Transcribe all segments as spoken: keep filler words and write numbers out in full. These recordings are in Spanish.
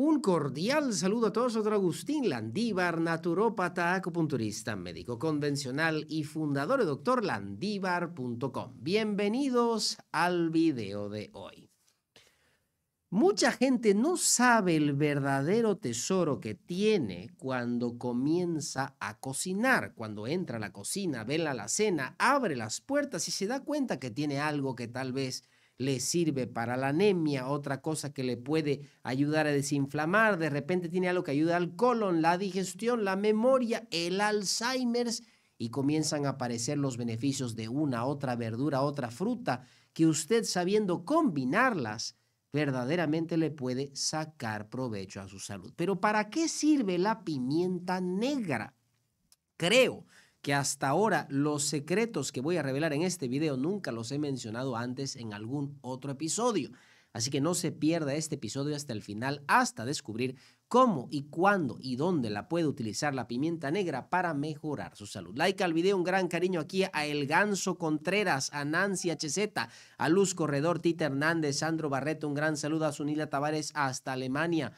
Un cordial saludo a todos, otro Agustín Landíbar, naturópata, acupunturista, médico convencional y fundador de doctor landíbar punto com. Bienvenidos al video de hoy. Mucha gente no sabe el verdadero tesoro que tiene cuando comienza a cocinar. Cuando entra a la cocina, ve la alacena, abre las puertas y se da cuenta que tiene algo que tal vez le sirve para la anemia, otra cosa que le puede ayudar a desinflamar, de repente tiene algo que ayuda al colon, la digestión, la memoria, el Alzheimer, y comienzan a aparecer los beneficios de una, otra verdura, otra fruta, que usted sabiendo combinarlas, verdaderamente le puede sacar provecho a su salud. Pero ¿para qué sirve la pimienta negra? Creo que hasta ahora los secretos que voy a revelar en este video nunca los he mencionado antes en algún otro episodio. Así que no se pierda este episodio hasta el final, hasta descubrir cómo y cuándo y dónde la puede utilizar la pimienta negra para mejorar su salud. Like al video, un gran cariño aquí a El Ganso Contreras, a Nancy H Z, a Luz Corredor, Tita Hernández, Sandro Barreto, un gran saludo a Sunila Tavares hasta Alemania.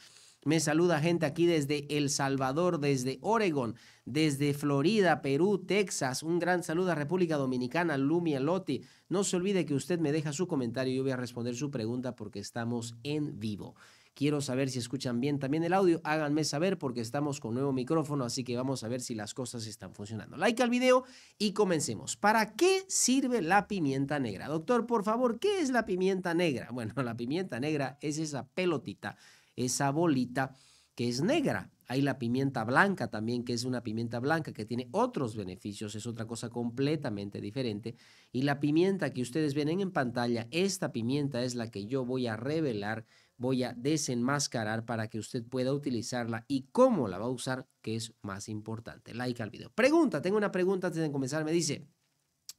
Me saluda gente aquí desde El Salvador, desde Oregón, desde Florida, Perú, Texas. Un gran saludo a República Dominicana, Lumi Alotti. No se olvide que usted me deja su comentario y yo voy a responder su pregunta porque estamos en vivo. Quiero saber si escuchan bien también el audio. Háganme saber porque estamos con nuevo micrófono, así que vamos a ver si las cosas están funcionando. Like al video y comencemos. ¿Para qué sirve la pimienta negra? Doctor, por favor, ¿qué es la pimienta negra? Bueno, la pimienta negra es esa pelotita, esa bolita que es negra. Hay la pimienta blanca también, que es una pimienta blanca que tiene otros beneficios, es otra cosa completamente diferente. Y la pimienta que ustedes ven en pantalla, esta pimienta es la que yo voy a revelar, voy a desenmascarar para que usted pueda utilizarla y cómo la va a usar, que es más importante. Like al video. Pregunta, tengo una pregunta antes de comenzar, me dice,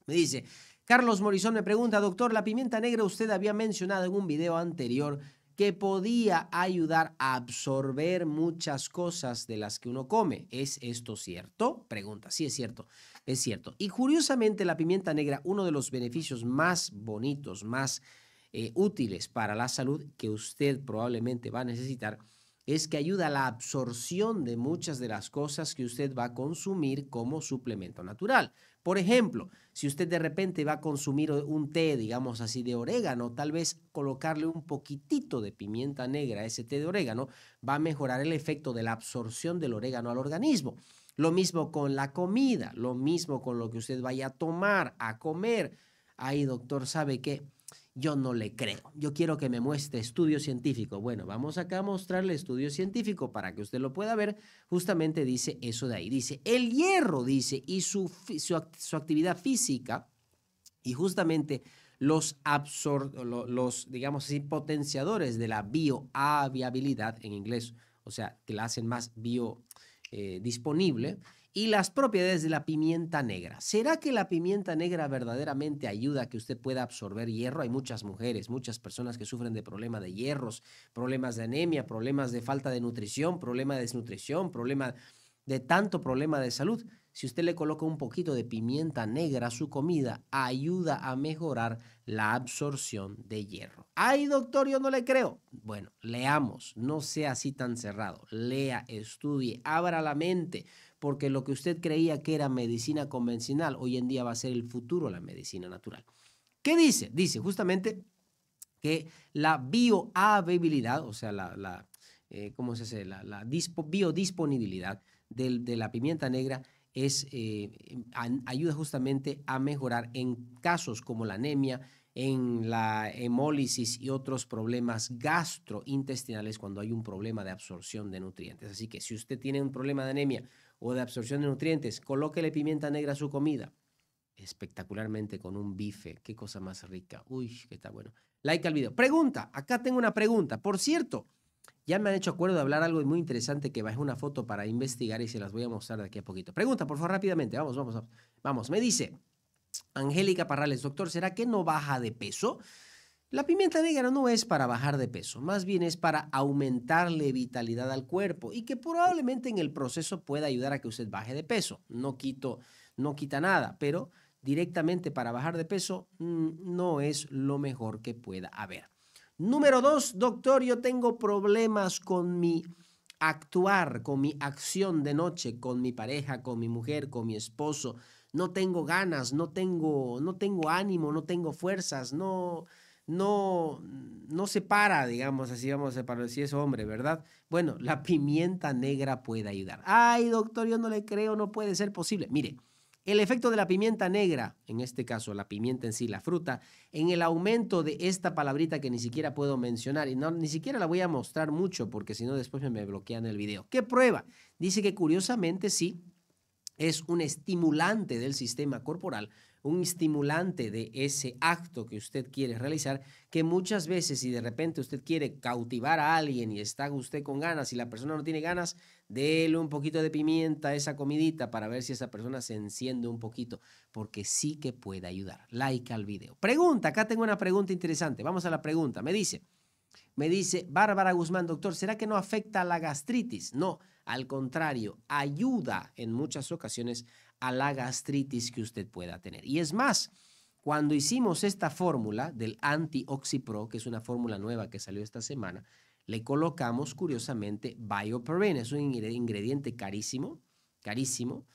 me dice, Carlos Morizón me pregunta, doctor, la pimienta negra usted había mencionado en un video anterior que podía ayudar a absorber muchas cosas de las que uno come. ¿Es esto cierto? Pregunta. Sí, es cierto. Es cierto. Y curiosamente, la pimienta negra, uno de los beneficios más bonitos, más eh, útiles para la salud que usted probablemente va a necesitar, es que ayuda a la absorción de muchas de las cosas que usted va a consumir como suplemento natural. Por ejemplo, si usted de repente va a consumir un té, digamos así, de orégano, tal vez colocarle un poquitito de pimienta negra a ese té de orégano va a mejorar el efecto de la absorción del orégano al organismo. Lo mismo con la comida, lo mismo con lo que usted vaya a tomar, a comer. Ay, doctor, ¿sabe qué? Yo no le creo. Yo quiero que me muestre estudio científico. Bueno, vamos acá a mostrarle estudio científico para que usted lo pueda ver. Justamente dice eso de ahí. Dice, el hierro, dice, y su, su, su actividad física y justamente los, absor los, digamos así, potenciadores de la bioaviabilidad en inglés, o sea, que la hacen más bio eh, disponible, y las propiedades de la pimienta negra. ¿Será que la pimienta negra verdaderamente ayuda a que usted pueda absorber hierro? Hay muchas mujeres, muchas personas que sufren de problemas de hierros, problemas de anemia, problemas de falta de nutrición, problemas de desnutrición, problemas de tanto problema de salud. Si usted le coloca un poquito de pimienta negra a su comida, ayuda a mejorar la absorción de hierro. Ay, doctor, yo no le creo. Bueno, leamos, no sea así tan cerrado. Lea, estudie, abra la mente, porque lo que usted creía que era medicina convencional, hoy en día va a ser el futuro la medicina natural. ¿Qué dice? Dice justamente que la bioavailabilidad, o sea, la, la eh, ¿cómo se dice? La, la biodisponibilidad de, de la pimienta negra es, eh, ayuda justamente a mejorar en casos como la anemia, en la hemólisis y otros problemas gastrointestinales cuando hay un problema de absorción de nutrientes. Así que si usted tiene un problema de anemia o de absorción de nutrientes, colóquele pimienta negra a su comida. Espectacularmente con un bife. Qué cosa más rica. Uy, qué está bueno. Like al video. Pregunta. Acá tengo una pregunta. Por cierto, ya me han hecho acuerdo de hablar algo muy interesante que bajé una foto para investigar y se las voy a mostrar de aquí a poquito. Pregunta, por favor, rápidamente. Vamos, vamos, vamos. Vamos, me dice Angélica Parrales, doctor, ¿será que no baja de peso? La pimienta negra no es para bajar de peso, más bien es para aumentarle vitalidad al cuerpo y que probablemente en el proceso pueda ayudar a que usted baje de peso. No quito, no quita nada, pero directamente para bajar de peso no es lo mejor que pueda haber. Número dos, doctor, yo tengo problemas con mi actuar, con mi acción de noche, con mi pareja, con mi mujer, con mi esposo. No tengo ganas, no tengo, no tengo ánimo, no tengo fuerzas, no, no, no se para, digamos así, vamos a separar, si es hombre, ¿verdad? Bueno, la pimienta negra puede ayudar. Ay, doctor, yo no le creo, no puede ser posible. Mire, el efecto de la pimienta negra, en este caso la pimienta en sí, la fruta, en el aumento de esta palabrita que ni siquiera puedo mencionar, y no, ni siquiera la voy a mostrar mucho porque si no después me bloquean el video. ¿Qué prueba? Dice que curiosamente sí, es un estimulante del sistema corporal, un estimulante de ese acto que usted quiere realizar, que muchas veces si de repente usted quiere cautivar a alguien y está usted con ganas y la persona no tiene ganas, déle un poquito de pimienta a esa comidita para ver si esa persona se enciende un poquito, porque sí que puede ayudar. Like al video. Pregunta, acá tengo una pregunta interesante. Vamos a la pregunta. Me dice, me dice Bárbara Guzmán, doctor, ¿será que no afecta a la gastritis? No, al contrario, ayuda en muchas ocasiones a la gastritis que usted pueda tener. Y es más, cuando hicimos esta fórmula del AntioxiPro, que es una fórmula nueva que salió esta semana, le colocamos curiosamente Bioperine. Es un ingrediente carísimo, carísimo,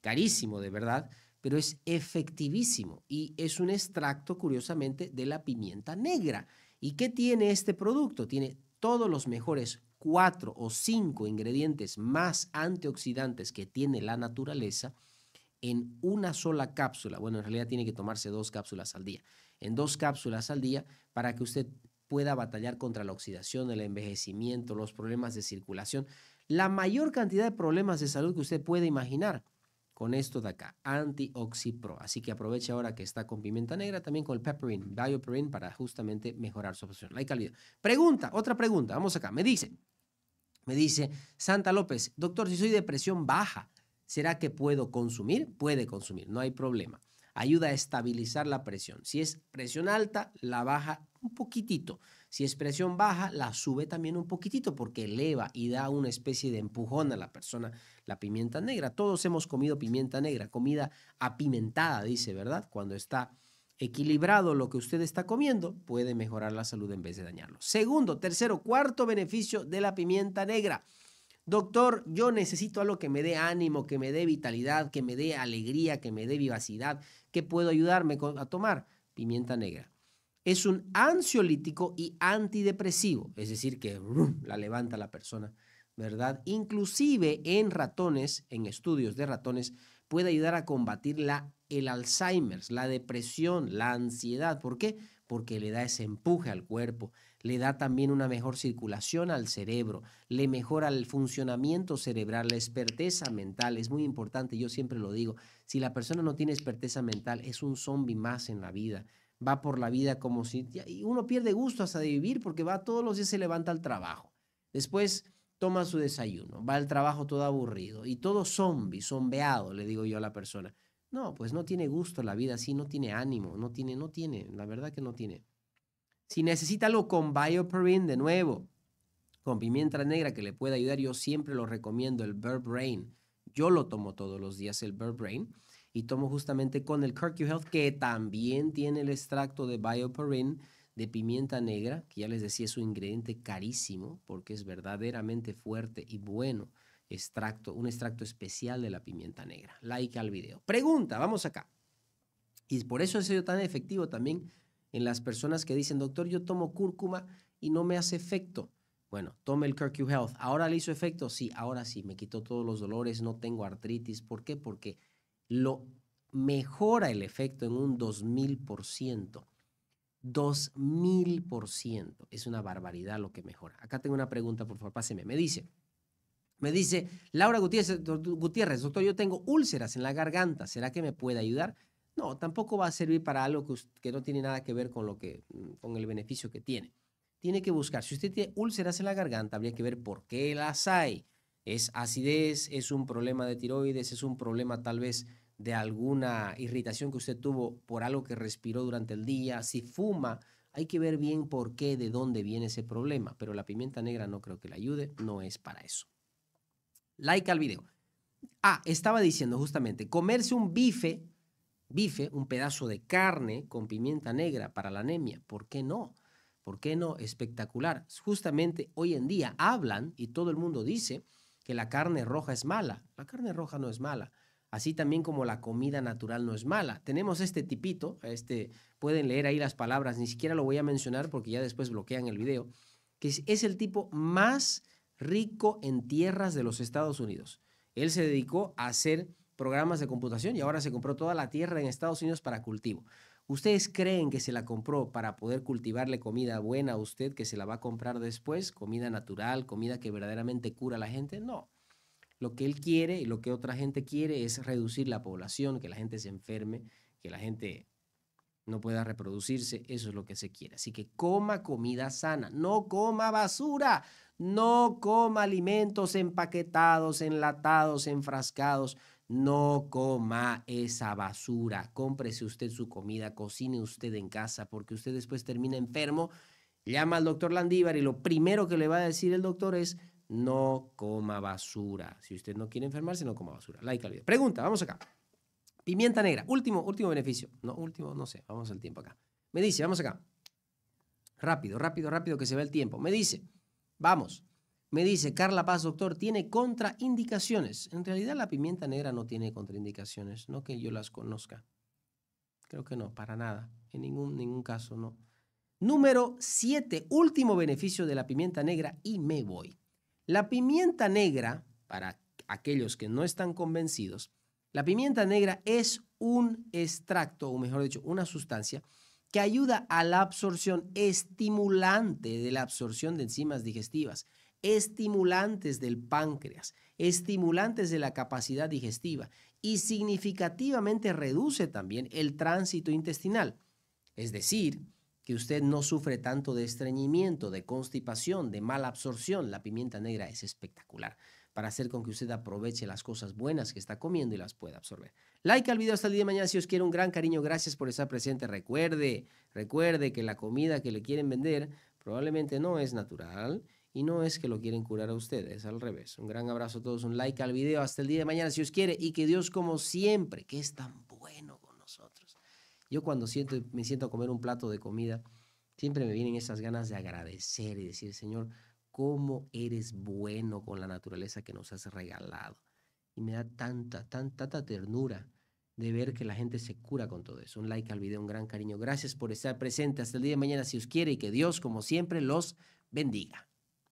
carísimo de verdad, pero es efectivísimo y es un extracto curiosamente de la pimienta negra. ¿Y qué tiene este producto? Tiene todos los mejores cuatro o cinco ingredientes más antioxidantes que tiene la naturaleza en una sola cápsula. Bueno, en realidad tiene que tomarse dos cápsulas al día. En dos cápsulas al día para que usted pueda batallar contra la oxidación, el envejecimiento, los problemas de circulación, la mayor cantidad de problemas de salud que usted puede imaginar con esto de acá, AntioxiPro. Así que aproveche ahora que está con pimienta negra, también con el Pepperine, Bioperine, para justamente mejorar su absorción. Like al video. Pregunta, otra pregunta, vamos acá. Me dice, me dice Santa López, doctor, si soy de presión baja, ¿será que puedo consumir? Puede consumir, no hay problema. Ayuda a estabilizar la presión. Si es presión alta, la baja un poquitito. Si es presión baja, la sube también un poquitito porque eleva y da una especie de empujón a la persona, la pimienta negra. Todos hemos comido pimienta negra, comida apimentada, dice, ¿verdad? Cuando está equilibrado lo que usted está comiendo, puede mejorar la salud en vez de dañarlo. Segundo, tercero, cuarto beneficio de la pimienta negra. Doctor, yo necesito algo que me dé ánimo, que me dé vitalidad, que me dé alegría, que me dé vivacidad. ¿Qué puedo ayudarme a tomar? Pimienta negra. Es un ansiolítico y antidepresivo, es decir, que brum, la levanta la persona, ¿verdad? Inclusive en ratones, en estudios de ratones, puede ayudar a combatir la, el Alzheimer, la depresión, la ansiedad. ¿Por qué? Porque le da ese empuje al cuerpo. Le da también una mejor circulación al cerebro, le mejora el funcionamiento cerebral, la esperteza mental. Es muy importante, yo siempre lo digo, si la persona no tiene esperteza mental, es un zombie más en la vida. Va por la vida como si... Y uno pierde gusto hasta de vivir porque va todos los días, se levanta al trabajo. Después toma su desayuno, va al trabajo todo aburrido y todo zombie, zombeado, le digo yo a la persona. No, pues no tiene gusto la vida así, no tiene ánimo, no tiene, no tiene, la verdad que no tiene. Si necesita algo con Bioperine, de nuevo, con pimienta negra que le pueda ayudar, yo siempre lo recomiendo, el Bur Brain. Yo lo tomo todos los días, el Bur Brain, y tomo justamente con el CurcuHealth, que también tiene el extracto de Bioperine, de pimienta negra, que ya les decía, es un ingrediente carísimo, porque es verdaderamente fuerte y bueno, extracto, un extracto especial de la pimienta negra. Like al video. Pregunta, vamos acá. Y por eso ha sido tan efectivo también en las personas que dicen, doctor, yo tomo cúrcuma y no me hace efecto. Bueno, tome el CurcuHealth. ¿Ahora le hizo efecto? Sí, ahora sí, me quitó todos los dolores, no tengo artritis. ¿Por qué? Porque lo mejora el efecto en un dos mil por ciento. dos mil por ciento. Es una barbaridad lo que mejora. Acá tengo una pregunta, por favor, páseme. Me dice, me dice Laura Gutiérrez, Gutiérrez, doctor, yo tengo úlceras en la garganta. ¿Será que me puede ayudar? No, tampoco va a servir para algo que, que no tiene nada que ver con, lo que, con el beneficio que tiene. Tiene que buscar, si usted tiene úlceras en la garganta, habría que ver por qué las hay. ¿Es acidez? ¿Es un problema de tiroides? ¿Es un problema tal vez de alguna irritación que usted tuvo por algo que respiró durante el día? Si fuma, hay que ver bien por qué, de dónde viene ese problema. Pero la pimienta negra no creo que le ayude, no es para eso. Like al video. Ah, estaba diciendo justamente, comerse un bife... bife, un pedazo de carne con pimienta negra para la anemia. ¿Por qué no? ¿Por qué no? Espectacular. Justamente hoy en día hablan y todo el mundo dice que la carne roja es mala. La carne roja no es mala. Así también como la comida natural no es mala. Tenemos este tipito, este, pueden leer ahí las palabras, ni siquiera lo voy a mencionar porque ya después bloquean el video, que es el tipo más rico en tierras de los Estados Unidos. Él se dedicó a hacer programas de computación y ahora se compró toda la tierra en Estados Unidos para cultivo. ¿Ustedes creen que se la compró para poder cultivarle comida buena a usted que se la va a comprar después? ¿Comida natural, comida que verdaderamente cura a la gente? No. Lo que él quiere y lo que otra gente quiere es reducir la población, que la gente se enferme, que la gente no pueda reproducirse. Eso es lo que se quiere. Así que coma comida sana, no coma basura, no coma alimentos empaquetados, enlatados, enfrascados. No coma esa basura, cómprese usted su comida, cocine usted en casa, porque usted después termina enfermo, llama al doctor Landíbar y lo primero que le va a decir el doctor es no coma basura. Si usted no quiere enfermarse, no coma basura. Like al video. Pregunta, vamos acá. Pimienta negra, último, último beneficio. No, último, no sé, vamos al tiempo acá. Me dice, vamos acá. Rápido, rápido, rápido que se va el tiempo. Me dice, vamos. Me dice, Carla Paz, doctor, tiene contraindicaciones. En realidad la pimienta negra no tiene contraindicaciones, no que yo las conozca. Creo que no, para nada, en ningún, ningún caso no. Número siete, último beneficio de la pimienta negra y me voy. La pimienta negra, para aquellos que no están convencidos, la pimienta negra es un extracto, o mejor dicho, una sustancia que ayuda a la absorción estimulante de la absorción de enzimas digestivas, estimulantes del páncreas, estimulantes de la capacidad digestiva y significativamente reduce también el tránsito intestinal. Es decir, que usted no sufre tanto de estreñimiento, de constipación, de mala absorción. La pimienta negra es espectacular para hacer con que usted aproveche las cosas buenas que está comiendo y las pueda absorber. Like al video hasta el día de mañana si os quiero. Un gran cariño. Gracias por estar presente. Recuerde, recuerde que la comida que le quieren vender probablemente no es natural. Y no es que lo quieren curar a ustedes, al revés. Un gran abrazo a todos, un like al video. Hasta el día de mañana, si os quiere. Y que Dios, como siempre, que es tan bueno con nosotros. Yo cuando siento, me siento a comer un plato de comida, siempre me vienen esas ganas de agradecer y decir, Señor, cómo eres bueno con la naturaleza que nos has regalado. Y me da tanta, tanta, tanta ternura de ver que la gente se cura con todo eso. Un like al video, un gran cariño. Gracias por estar presente. Hasta el día de mañana, si os quiere. Y que Dios, como siempre, los bendiga.